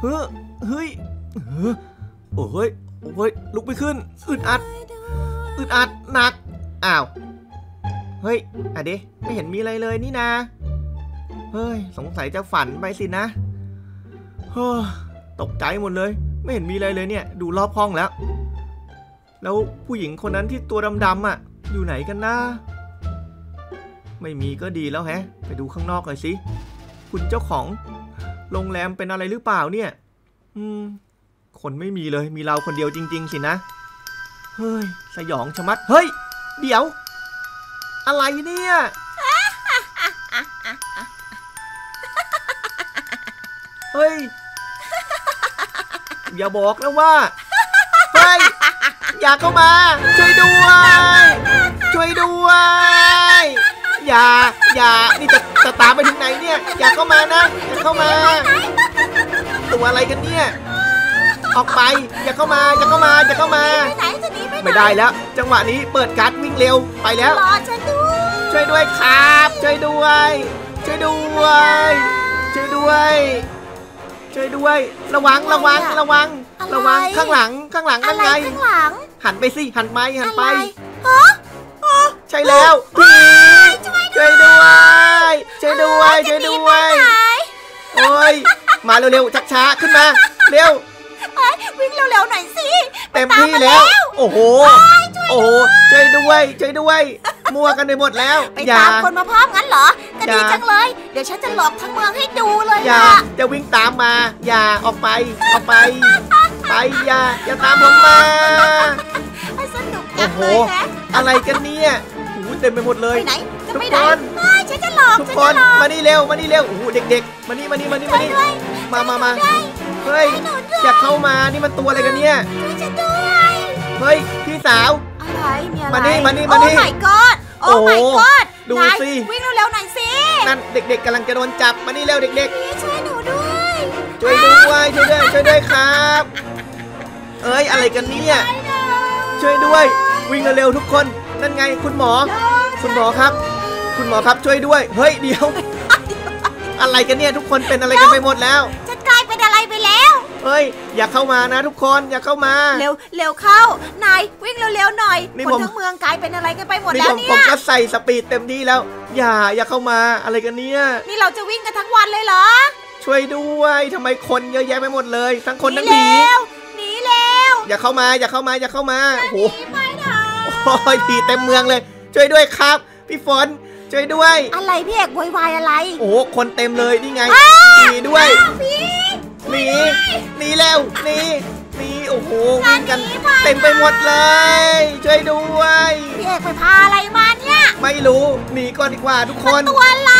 เฮ้ยโอ้ยโอ้ยลุกไม่ขึ้นอึดอัดอึดอัดหนักอ้าวเฮ้ยอะเดะไม่เห็นมีอะไรเลยนี่นะเฮ้ยสงสัยจะฝันไปสินะเฮ้อตกใจหมดเลยไม่เห็นมีอะไรเลยเนี่ยดูรอบห้องแล้วแล้วผู้หญิงคนนั้นที่ตัวดำๆอ่ะอยู่ไหนกันนะไม่มีก็ดีแล้วแฮะไปดูข้างนอกหน่อยสิคุณเจ้าของโรงแรมเป็นอะไรหรือเปล่าเนี่ยคนไม่มีเลยมีเราคนเดียวจริงๆสินะเฮ้ยสยองชะมัดเฮ้ยเดี๋ยวอะไรเนี่ยเฮ้ยอย่าบอกนะว่าเฮ้ยอย่าเข้ามาช่วยด้วยช่วยด้วยอย่านี่จะตามไปถึงไหนเนี่ยอย่าเข้ามานะอย่าเข้ามาตัวอะไรกันเนี่ยออกไปอย่าเข้ามาอย่าเข้ามาอย่าเข้ามาไม่ได้แล้วจังหวะนี้เปิดการ์ดวิ่งเร็วไปแล้วช่วยด้วยครับช่วยด้วยช่วยด้วยช่วยด้วยช่วยด้วยระวังข้างหลังนั่นไงหันไปสิหันไปใช่แล้วช่วยด้วยโอ้ยมาเร็วๆช้าๆขึ้นมาเร็ววิ่งเร็วๆหน่อยสิเต็มที่แล้วโอ้โหช่วยด้วยมั่วกันไปหมดแล้วไปตามคนมาพร้อมงั้นเหรอก็ดีจังเลยเดี๋ยวฉันจะหลอกทั้งเมืองให้ดูเลยล่ะจะวิ่งตามมาอย่าออกไปไปอย่าตามผมมาสนุกจังเลยนะอะไรกันเนี่ยโอ้ยเต็มไปหมดเลยไปไหนทุกคนฉันจะหลอกทุกคนมานี่เร็วโอ้โหเด็กๆมานี่มาเฮ้ยอย่าเข้ามานี่มันตัวอะไรกันเนี่ยเฮ้ยพี่สาวโอ้ my god โอ้ my god ดูสิวิ่งเร็วๆหน่อยสินั่นเด็กๆกำลังจะโดนจับมานี่เร็วเด็กๆช่วยหนูด้วยช่วยด้วยครับเอ้ยอะไรกันเนี่ยช่วยด้วยวิ่งเร็วๆทุกคนนั่นไงคุณหมอช่วยด้วยเฮ้ยเดี๋ยวอะไรกันเนี่ยทุกคนเป็นอะไรกันไปหมดแล้วฉันกลายเป็นอะไรไปแล้วเฮ้ยอย่าเข้ามานะทุกคนอย่าเข้ามาเร็วเข้านายวิ่งเร็วๆหน่อยคนทั้งเมืองกลายเป็นอะไรกันไปหมดแล้วเนี่ยผมก็ใส่สปีดเต็มที่แล้วอย่าเข้ามาอะไรกันเนี่ยนี่เราจะวิ่งกันทั้งวันเลยเหรอช่วยด้วยทำไมคนเยอะแยะไปหมดเลยทั้งคนทั้งหนีหนีเร็วอย่าเข้ามาโอ้โหผีเต็มเมืองเลยช่วยด้วยครับพี่ฝนช่วยด้วยอะไรพี่เอกโวยวายอะไรโอ้คนเต็มเลยนี่ไงหนีด้วยหนีเร็วโอ้โหวิ่งกันเต็มไปหมดเลยช่วยด้วยพี่เอกไปพาอะไรมาเนี่ยไม่รู้หนีก่อนดีกว่าทุกคนตัวอะไร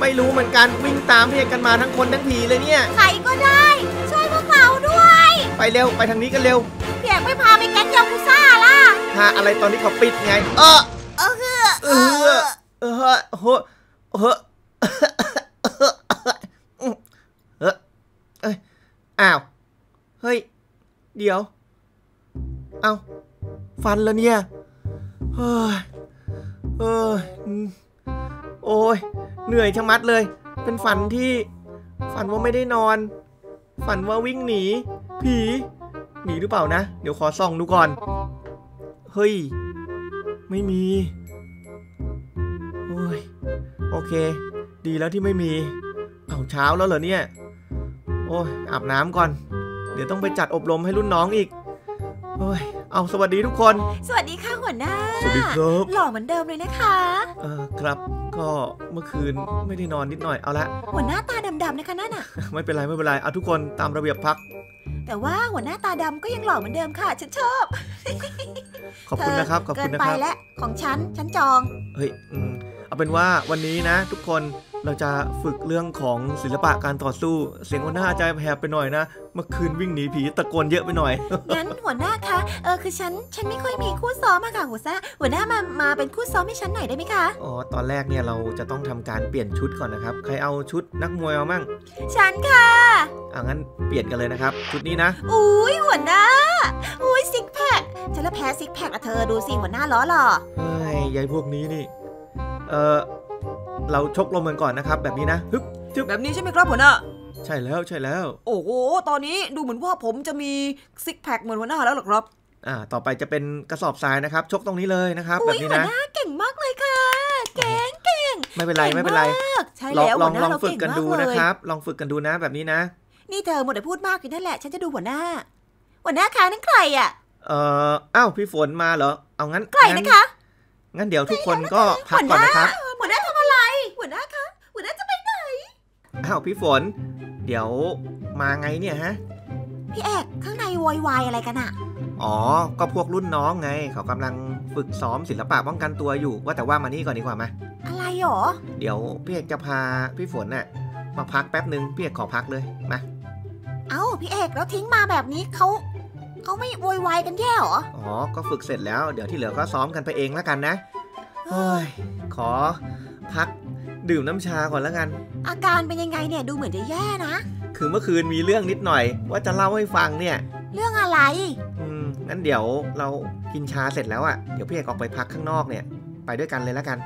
ไม่รู้เหมือนกันวิ่งตามพี่เอกกันมาทั้งคนทั้งผีเลยเนี่ยใครก็ได้ช่วยพวกเราด้วยไปเร็วไปทางนี้กันเร็วพี่เอกไม่พาไปแก๊งยากุซ่าล่ะพาอะไรตอนนี้เขาปิดไงอ้าวเฮ้ยเดี๋ยวเอาฟันแล้วเนี่ยโอ้ยเหนื่อยชะมัดเลยเป็นฝันที่ฝันว่าไม่ได้นอนฝันว่าวิ่งหนีผีหรือเปล่านะเดี๋ยวขอส่องดูก่อนเฮ้ยไม่มีโอ้ยโอเคดีแล้วที่ไม่มีเอาเช้าแล้วเหรอเนี่ยโอ้ยอาบน้ำก่อนเดี๋ยวต้องไปจัดอบรมให้รุ่นน้องอีกโอ้ยเอาสวัสดีทุกคนสวัสดีค่ะหัวหน้าสวัสดีครับหล่อเหมือนเดิมเลยนะคะครับก็เมื่อคืนไม่ได้นอนนิดหน่อยเอาละหัวหน้าตาดำๆนะคะนั่นน่ะไม่เป็นไรเอาทุกคนตามระเบียบพักแต่ว่าหัวหน้าตาดำก็ยังหล่อเหมือนเดิมค่ะฉันชอบขอบคุณนะครับขอบคุณนะครับเกินไปและของฉันจองเฮ้ยเอาเป็นว่าวันนี้นะทุกคนเราจะฝึกเรื่องของศิลปะการต่อสู้เสียงหัวหน้าใจแหบไปหน่อยนะเมื่อคืนวิ่งหนีผีตะโกนเยอะไปหน่อยงั้นหัวหน้าคะคือฉันไม่ค่อยมีคู่ซ้อมอะค่ะหัวหน้ามาเป็นคู่ซ้อมให้ฉันหน่อยได้ไหมคะอ๋อตอนแรกเนี่ยเราจะต้องทำการเปลี่ยนชุดก่อนนะครับใครเอาชุดนักมวยเอามั่งฉันค่ะเอางั้นเปลี่ยนกันเลยนะครับชุดนี้นะอุ้ยหัวหน้าอุ้ยซิกแพคฉันละแพ้ซิกแพคละเธอดูสิหัวหน้าล้อหล่อเฮ้ยยายพวกนี้นี่เราชกลมกันก่อนนะครับแบบนี้นะแบบนี้ใช่ไหมครับหัวหน้า ใช่แล้วใช่แล้วโอ้โหตอนนี้ดูเหมือนว่าผมจะมีซิกแพคเหมือนหัวหน้าแล้วหรอครับต่อไปจะเป็นกระสอบทรายนะครับชกตรงนี้เลยนะครับแบบนี้นะหัวหน้าเก่งมากเลยค่ะเก่งเก่งไม่เป็นไรไม่เป็นไรใช่แล้วลองฝึกกันดูนะครับลองฝึกกันดูนะแบบนี้นะนี่เธอหมดแต่พูดมากอยู่นั่นแหละฉันจะดูหัวหน้าคะนั่นใครอ่ะอ้าวพี่ฝนมาเหรอเอางั้นใครนะคะงั้นเดี๋ยวทุกคนก็พักก่อนนะครับหัวหน้าทำอะไรหัวหน้าคะหัวหน้าจะไปไหนอ้าวพี่ฝนเดี๋ยวมาไงเนี่ยฮะพี่เอกข้างในวอยวายอะไรกันอ่ะอ๋อก็พวกรุ่นน้องไงเขากำลังฝึกซ้อมศิลปะป้องกันตัวอยู่ว่าแต่ว่ามานี่ก่อนดีกว่าไหมอะไรหรอเดี๋ยวพี่เอกจะพาพี่ฝนน่ะมาพักแป๊บนึงพี่เอกขอพักเลยมาเอ้าพี่เอกแล้วทิ้งมาแบบนี้เขาไม่โวยวายกันแย่หรออ๋อก็ฝึกเสร็จแล้วเดี๋ยวที่เหลือก็ซ้อมกันไปเองแล้วกันนะเฮ้ยขอพักดื่มน้ำชาก่อนแล้วกันอาการเป็นยังไงเนี่ยดูเหมือนจะแย่นะคือเมื่อคืนมีเรื่องนิดหน่อยว่าจะเล่าให้ฟังเนี่ยเรื่องอะไรงั้นเดี๋ยวเรากินชาเสร็จแล้วอ่ะเดี๋ยวพี่เอกออกไปพักข้างนอกเนี่ยไปด้วยกันเลยแล้วกัน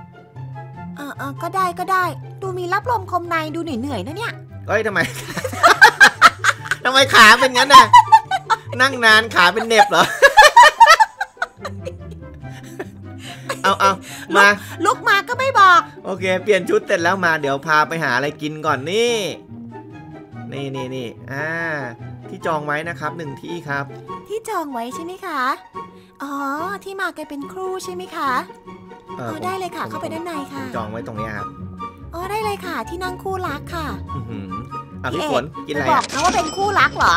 ก็ได้ก็ได้ดูมีรับลมคมในดูเหนื่อยๆนะเนี่ยเอ้ยทำไม ทำไมขาเป็นงั้นน่ะ นั่งนานขาเป็นเน็บเหรอ เอามาลุกมาก็ไม่บอกโอเคเปลี่ยนชุดเสร็จแล้วมาเดี๋ยวพาไปหาอะไรกินก่อนนี่ที่จองไว้นะครับหนึ่งที่ครับที่จองไว้ใช่ไหมคะอ๋อที่มาแกเป็นครูใช่ไหมคะเอาได้เลยค่ะเข้าไปด้านในค่ะจองไว้ตรงนี้ครับอ๋อได้เลยค่ะที่นั่งคู่รักค่ะพี่ฝนกินอะไรบอกนะว่าเป็นคู่รักเหรอ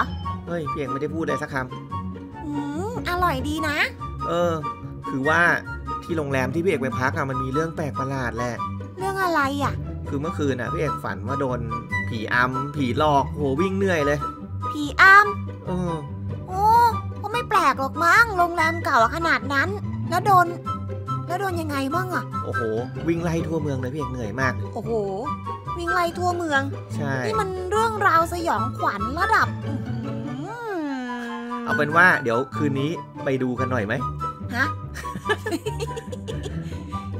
เฮ้ยพี่เอกไม่ได้พูดเลยสักคำอร่อยดีนะคือว่าที่โรงแรมที่พี่เอกไปพักอะมันมีเรื่องแปลกประหลาดแหละเรื่องอะไรอะคือเมื่อคืนอะพี่เอกฝันว่าโดนผีอำผีหลอกโหวิ่งเหนื่อยเลยผีอำโอ้ก็ไม่แปลกหรอกมั้งโรงแรมเก่าขนาดนั้นแล้วโดนยังไงบ้างอะโอ้โหวิ่งไล่ทั่วเมืองเลยพี่เอกเหนื่อยมากโอ้โหวิ่งไล่ทั่วเมืองใช่นี่มันเรื่องราวสยองขวัญระดับเอาเป็นว่าเดี๋ยวคืนนี้ไปดูกันหน่อยไหมฮะ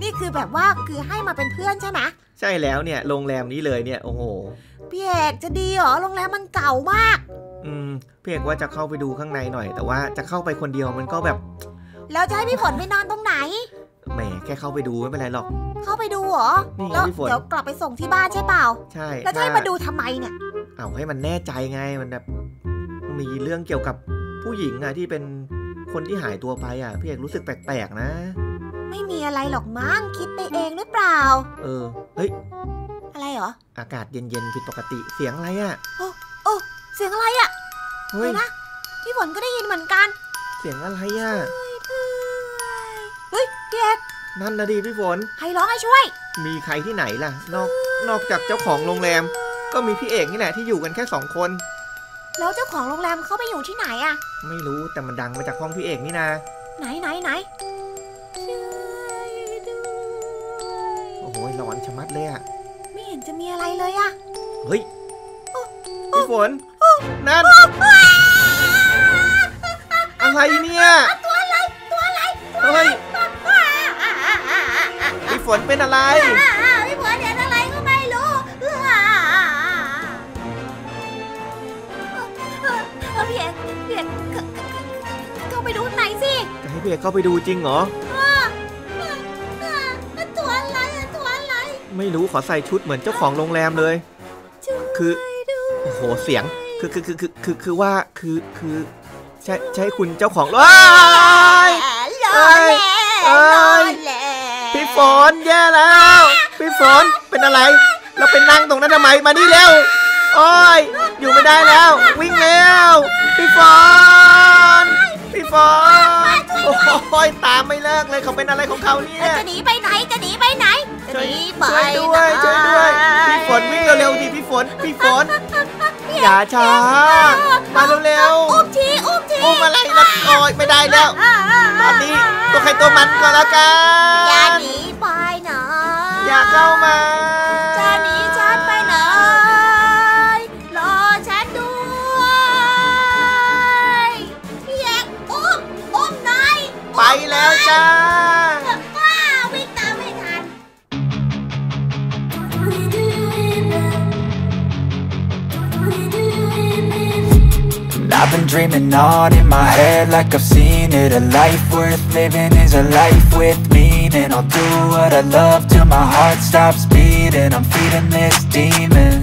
นี่คือแบบว่าคือให้มาเป็นเพื่อนใช่ไหมใช่แล้วเนี่ยโรงแรมนี้เลยเนี่ยโอ้โหพี่เอกจะดีเหรอโรงแรมมันเก่ามากพี่เอกว่าจะเข้าไปดูข้างในหน่อยแต่ว่าจะเข้าไปคนเดียวมันก็แบบแล้วจะให้พี่ฝนไปนอนตรงไหนแหมแค่เข้าไปดูไม่เป็นไรหรอกเข้าไปดูเหรอแล้วเดี๋ยวกลับไปส่งที่บ้านใช่เปล่าใช่แล้วจะให้มาดูทำไมเนี่ยเอาให้มันแน่ใจไงมันแบบมีเรื่องเกี่ยวกับผู้หญิงอะที่เป็นคนที่หายตัวไปอ่ะพี่เอกรู้สึกแปลกๆนะไม่มีอะไรหรอกมั้งคิดไปเองหรือเปล่าเฮ้ยอะไรเหรออากาศเย็นๆผิดปกติเสียงอะไรอ่ะโอ้เสียงอะไรอ่ะเฮ้ยนะพี่ฝนก็ได้ยินเหมือนกันเสียงอะไรอ่ะเฮ้ยพี่เอกนั่นนะดิพี่ฝนใครร้องให้ช่วยมีใครที่ไหนล่ะนอกจากเจ้าของโรงแรมก็มีพี่เอกนี่แหละที่อยู่กันแค่สองคนแล้วเจ้าของโรงแรมเขาไปอยู่ที่ไหนอะไม่รู้แต่มันดังมาจากห้องพี่เอกนี่นะไหนโอ้โหหลอนชะมัดเลยอะไม่เห็นจะมีอะไรเลยอะเฮ้ยพี่ฝนนั่นอะไรเนี่ยตัวอะไรเฮ้ยพี่ฝนเป็นอะไรพี่ฝนเห็นอะไรก็ไม่รู้พี่เอกเข้าไปดูไหนสิจะให้พี่เอกเข้าไปดูจริงเหรอตัวอะไรไม่รู้ขอใส่ชุดเหมือนเจ้าของโรงแรมเลยคือโอ้โหเสียงคือว่าใช่คุณเจ้าของร้อยพี่ฝนแย่แล้วพี่ฝนเป็นอะไรเราไปนั่งตรงนั้นทำไมมานี่เร็วโอ้ยอยู่ไม่ได้แล้ววิ่งแล้วพี่ฝนโอ้ยตามไม่เลิกเลยเขาเป็นอะไรของเขาเนี่ยจะหนีไปไหนช่วยด้วยพี่ฝนวิ่งเร็วๆดิพี่ฝนอย่าช้ามาเร็วอุ้มทีอุ้มอะไรนะโอ้ยไม่ได้แล้วตอนนี้ตัวใครตัวมันก็แล้วกันอย่าหนีไปหน่อยอย่าเข้ามาไปแล้วจ้าวิ่งตามไม่ทัน I've been dreaming on in my head like I've seen it. A life worth living is a life with meaning. I'll do what I love till my heart stops beating. I'm feeding this demon.